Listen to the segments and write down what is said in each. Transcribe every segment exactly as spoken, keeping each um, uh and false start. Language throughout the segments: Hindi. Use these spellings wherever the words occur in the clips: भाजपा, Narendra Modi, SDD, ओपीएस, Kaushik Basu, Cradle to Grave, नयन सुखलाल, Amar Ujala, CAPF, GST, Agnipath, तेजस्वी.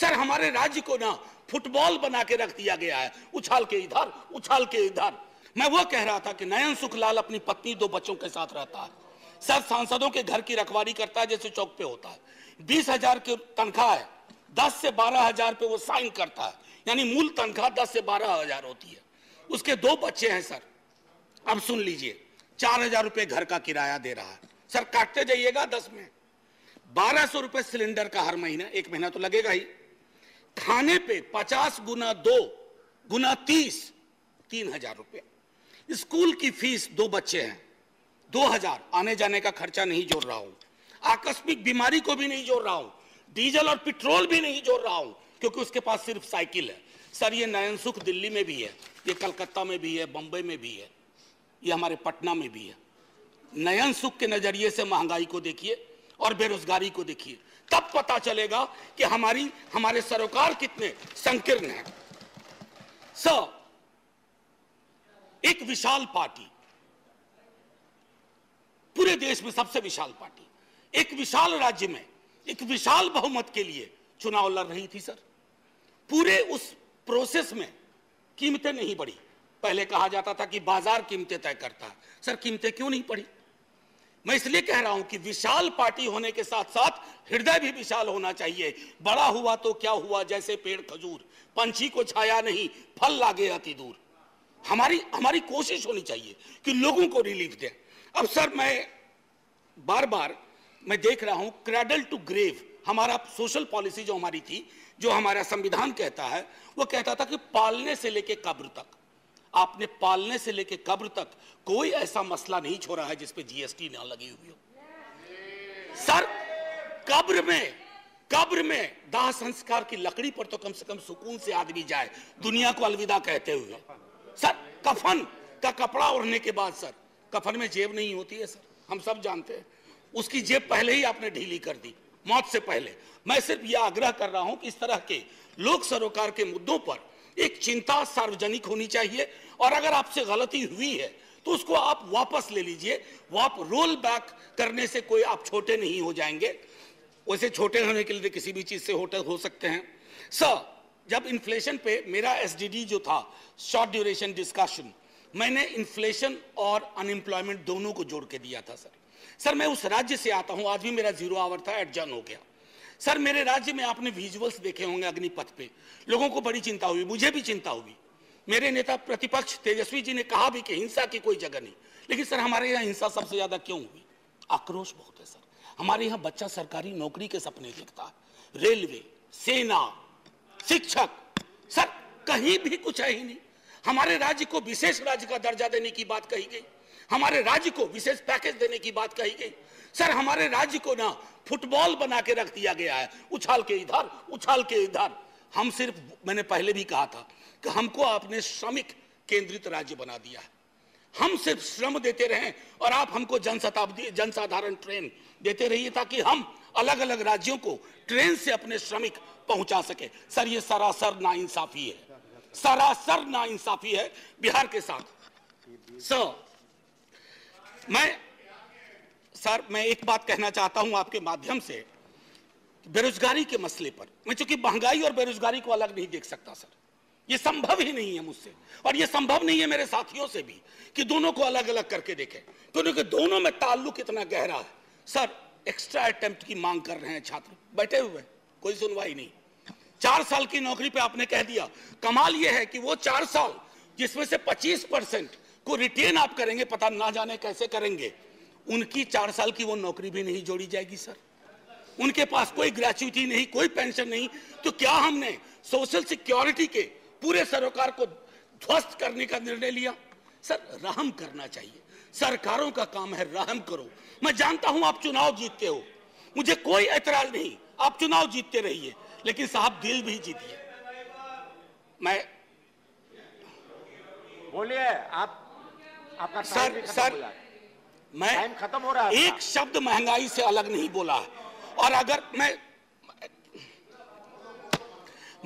सर हमारे राज्य को ना फुटबॉल बना के रख दिया गया है, उछाल के इधर उछाल के इधर। मैं वो कह रहा था कि नयन सुखलाल अपनी पत्नी दो बच्चों के साथ रहता है, सर सांसदों के घर की रखवाली करता है जैसे चौक पे होता है, बीस हजार की तनख्वाह है, दस से बारह हजार पे वो साइन करता है, यानी मूल तनख्वाह दस से बारह हजार होती है। उसके दो बच्चे हैं सर, अब सुन लीजिए, चार हजार रुपये घर का किराया दे रहा है, सर काटते जाइएगा दस में, बारह सौ रुपये सिलेंडर का हर महीना, एक महीना तो लगेगा ही, खाने पे पचास गुना दो गुना तीस, तीन हजार रुपये, स्कूल की फीस, दो बच्चे हैं दो हजार, आने जाने का खर्चा नहीं जोड़ रहा हूँ, आकस्मिक बीमारी को भी नहीं जोड़ रहा हूँ, डीजल और पेट्रोल भी नहीं जोड़ रहा हूँ क्योंकि उसके पास सिर्फ साइकिल है। सर ये नयन सुख दिल्ली में भी है, ये कलकत्ता में भी है, बम्बई में भी है, ये हमारे पटना में भी है। नयन सुख के नजरिए से महंगाई को देखिए और बेरोजगारी को देखिए, तब पता चलेगा कि हमारी हमारे सरोकार कितने संकीर्ण हैं। सर एक विशाल पार्टी, पूरे देश में सबसे विशाल पार्टी, एक विशाल राज्य में एक विशाल बहुमत के लिए चुनाव लड़ रही थी सर। पूरे उस प्रोसेस में कीमतें नहीं बढ़ी, पहले कहा जाता था कि बाजार कीमतें तय करता है, सर कीमतें क्यों नहीं बढ़ी? मैं इसलिए कह रहा हूं कि विशाल पार्टी होने के साथ साथ हृदय भी विशाल होना चाहिए। बड़ा हुआ तो क्या हुआ, जैसे पेड़ खजूर, पंछी को छाया नहीं, फल लागे अति दूर। हमारी हमारी कोशिश होनी चाहिए कि लोगों को रिलीफ दें। अब सर मैं बार बार मैं देख रहा हूं क्रेडल टू ग्रेव, हमारा सोशल पॉलिसी जो हमारी थी, जो हमारा संविधान कहता है, वो कहता था कि पालने से लेके कब्र तक, आपने पालने से लेके कब्र तक कोई ऐसा मसला नहीं छोड़ा है जिसपे जीएसटी ना लगी हुई हो। सर कब्र में कब्र में दाह संस्कार की लकड़ी पर तो कम से कम सुकून से आदमी जाए, दुनिया को अलविदा कहते हुए। सर कफन का कपड़ा ओढ़ने के बाद, सर कफन में जेब नहीं होती है सर, हम सब जानते हैं, उसकी जेब पहले ही आपने ढीली कर दी मौत से पहले। मैं सिर्फ यह आग्रह कर रहा हूं कि इस तरह के लोक सरोकार के मुद्दों पर एक चिंता सार्वजनिक होनी चाहिए, और अगर आपसे गलती हुई है तो उसको आप वापस ले लीजिए। वो आप रोल बैक करने से कोई आप छोटे नहीं हो जाएंगे, वैसे छोटे होने के लिए किसी भी चीज से होटल हो सकते हैं। सर जब इन्फ्लेशन पे मेरा एसडीडी जो था, शॉर्ट ड्यूरेशन डिस्कशन, मैंने इन्फ्लेशन और अनएम्प्लॉयमेंट दोनों को जोड़ के दिया था सर। सर मैं उस राज्य से आता हूं, आज भी मेरा जीरो आवर था, एडजन हो गया। सर मेरे राज्य में आपने विजुअल्स देखे होंगे अग्निपथ पे, लोगों को बड़ी चिंता हुई, मुझे भी चिंता हुई। मेरे नेता प्रतिपक्ष तेजस्वी जी ने कहा भी कि हिंसा की कोई जगह नहीं, लेकिन सर हमारे यहाँ हिंसा सबसे ज्यादा क्यों हुई? आक्रोश बहुत है सर। हमारे यहाँ बच्चा सरकारी नौकरी के सपने देखता है, रेलवे, सेना, शिक्षक, सर कहीं भी कुछ है ही नहीं। हमारे राज्य को विशेष राज्य का दर्जा देने की बात कही गई, हमारे राज्य को विशेष पैकेज देने की बात कही गई। सर हमारे राज्य को ना फुटबॉल बना के रख दिया गया है, उछाल के इधर उछाल के इधर। हम सिर्फ, मैंने पहले भी कहा था कि हमको आपने श्रमिक केंद्रित राज्य बना दिया है, हम सिर्फ श्रम देते रहें और आप हमको जनशताब्दी जनसाधारण ट्रेन देते रहिए ताकि हम अलग अलग राज्यों को ट्रेन से अपने श्रमिक पहुंचा सके। सर ये सरासर नाइंसाफी है, सरासर नाइंसाफी है बिहार के साथ। सर मैं सर मैं एक बात कहना चाहता हूं आपके माध्यम से बेरोजगारी के मसले पर। मैं चूंकि महंगाई और बेरोजगारी को अलग नहीं देख सकता सर, ये संभव ही नहीं है मुझसे, और ये संभव नहीं है मेरे साथियों से भी कि दोनों को अलग अलग करके देखें, क्योंकि दोनों में ताल्लुक इतना गहरा है। सर एक्स्ट्रा अटेम्प्ट की मांग कर रहे हैं छात्र, बैठे हुए कोई सुनवाई नहीं। चार साल की नौकरी पे आपने कह दिया, कमाल यह है कि वो चार साल जिसमें से पच्चीस परसेंट को रिटेन आप करेंगे, पता ना जाने कैसे करेंगे, उनकी चार साल की वो नौकरी भी नहीं जोड़ी जाएगी सर, उनके पास कोई ग्रेच्युटी नहीं, कोई पेंशन नहीं। तो क्या हमने सोशल सिक्योरिटी के पूरे सरोकार को ध्वस्त करने का निर्णय लिया? सर रहम करना चाहिए, सरकारों का काम है रहम करो। मैं जानता हूं आप चुनाव जीतते हो, मुझे कोई ऐतराज नहीं, आप चुनाव जीतते रहिए, लेकिन साहब दिल भी जीतिए। मैं बोलिए आप, आपका सर सर मैं खत्म हो रहा है, एक शब्द महंगाई से अलग नहीं बोला है। और अगर मैं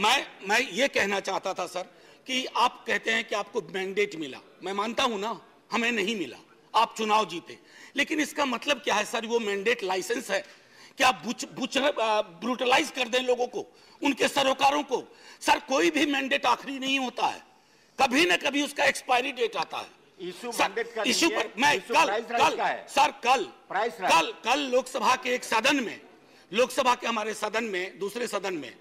मैं मैं ये कहना चाहता था सर कि आप कहते हैं कि आपको मैंडेट मिला, मैं मानता हूं ना हमें नहीं मिला, आप चुनाव जीते, लेकिन इसका मतलब क्या है सर? वो मैंडेट लाइसेंस है कि आप ब्रूटलाइज कर दें लोगों को, उनके सरोकारों को। सर कोई भी मैंडेट आखिरी नहीं होता है, कभी ना कभी उसका एक्सपायरी डेट आता है। इशू पर मैं कल कल सर कल कल कल लोकसभा के एक सदन में, लोकसभा के हमारे सदन में, दूसरे सदन में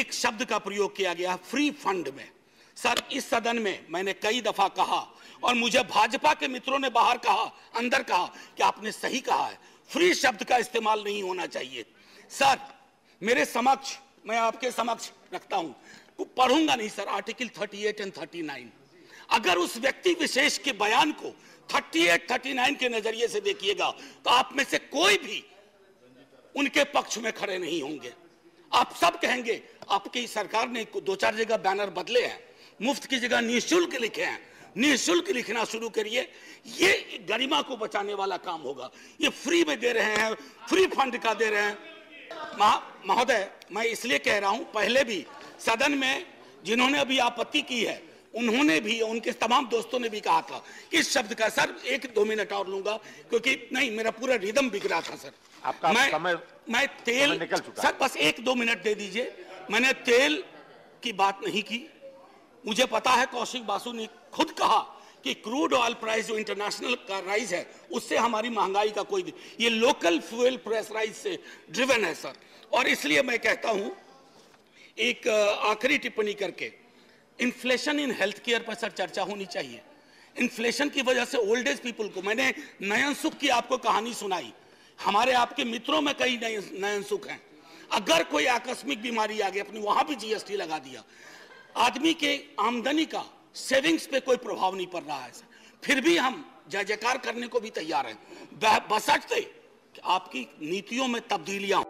एक शब्द का प्रयोग किया गया फ्री फंड में। सर इस सदन में मैंने कई दफा कहा और मुझे भाजपा के मित्रों ने बाहर कहा, अंदर कहा कि आपने सही कहा है, फ्री शब्द का इस्तेमाल नहीं होना चाहिए। सर मेरे समक्ष, मैं आपके समक्ष रखता हूं, तो पढ़ूंगा नहीं सर, आर्टिकल अड़तीस एंड उनतालीस। अगर उस व्यक्ति विशेष के बयान को अड़तीस, उनतालीस के नजरिए से देखिएगा तो आप में से कोई भी उनके पक्ष में खड़े नहीं होंगे। आप सब कहेंगे आपकी सरकार ने दो चार जगह बैनर बदले हैं, मुफ्त की जगह निःशुल्क लिखे हैं, निःशुल्क लिखना शुरू करिए, ये गरिमा को बचाने वाला काम होगा। ये फ्री में दे रहे हैं, फ्री फंड का दे रहे हैं। महोदय मैं इसलिए कह रहा हूं, पहले भी सदन में जिन्होंने अभी आपत्ति की है उन्होंने भी, उनके तमाम दोस्तों ने भी कहा था इस शब्द का। सर एक दो मिनट और लूंगा क्योंकि नहीं मेरा पूरा रिदम बिगड़ा था सर। आपका मैं, समय, मैं तेल समय निकल चुका। सर बस एक दो मिनट दे दीजिए। मैंने तेल की बात नहीं की, मुझे पता है कौशिक बासु ने खुद कहा कि क्रूड ऑयल प्राइस जो इंटरनेशनल का राइज है उससे हमारी महंगाई का कोई, ये लोकल फ्यूल प्राइस राइज से ड्रिवन है सर। और इसलिए मैं कहता हूं एक आखिरी टिप्पणी करके, इन्फ्लेशन इन हेल्थ केयर पर सर चर्चा होनी चाहिए। इन्फ्लेशन की वजह से ओल्ड एज पीपल को, मैंने नयन सुख की आपको कहानी सुनाई, हमारे आपके मित्रों में कई नयन सुख हैं। अगर कोई आकस्मिक बीमारी आ गई अपनी, वहां भी जीएसटी लगा दिया, आदमी के आमदनी का सेविंग्स पे कोई प्रभाव नहीं पड़ रहा है सर, फिर भी हम जय जयकार करने को भी तैयार हैं। बशर्ते आपकी नीतियों में तब्दीलियां